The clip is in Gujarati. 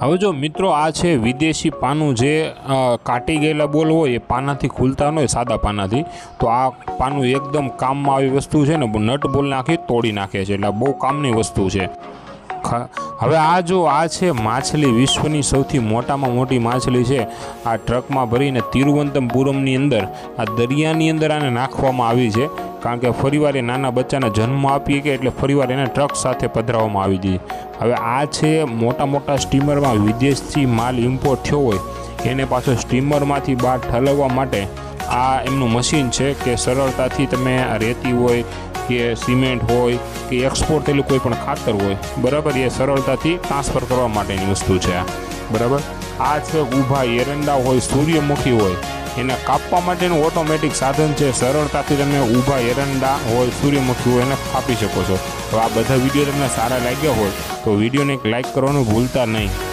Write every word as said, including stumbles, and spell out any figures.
હવે જો મિત્રો આ છે વિદેશી પાનું, જે કાટી ગયેલા બોલ હોય એ પાનાથી ખુલતા ન હોય, સાદા પાનાથી, તો આ પાનું એકદમ કામમાં આવી વસ્તુ છે ને, નટ બોલ નાખી તોડી નાખે છે, એટલે બહુ કામની વસ્તુ છે. હવે આ જો આ છે માછલી, વિશ્વની સૌથી મોટામાં મોટી માછલી છે. આ ટ્રકમાં ભરીને તિરુવનંતપુરમની અંદર આ દરિયાની અંદર આને નાખવામાં આવી છે, કારણ કે ફરીવાર એ નાના બચ્ચાને જન્મ આપીએ કે એટલે ફરીવાર એને ટ્રક સાથે પધરાવવામાં આવી દીધી. હવે આ છે મોટા મોટા સ્ટીમરમાં વિદેશથી માલ ઇમ્પોર્ટ થયો હોય એને પાછો સ્ટીમરમાંથી બહાર ઠલવવા માટે આ એમનું મશીન છે, કે સરળતાથી તમે રેતી હોય કે સિમેન્ટ હોય કે એક્સપોર્ટ થયેલું કોઈ પણ ખાતર હોય, બરાબર, એ સરળતાથી ટ્રાન્સફર કરવા માટેની વસ્તુ છે આ, બરાબર. આ છે ઊભા એરંડા હોય, સૂર્યમુખી હોય, એને કાપવા માટેનું ઓટોમેટિક સાધન છે. સરળતાથી તમે ઊભા એરંડા હોય, સૂર્યમુખી હોય એને કાપી શકો છો. તો આ બધા વિડીયો તમને સારા લાગ્યા હોય તો વિડીયોને એક લાઇક કરવાનું ભૂલતા નહીં.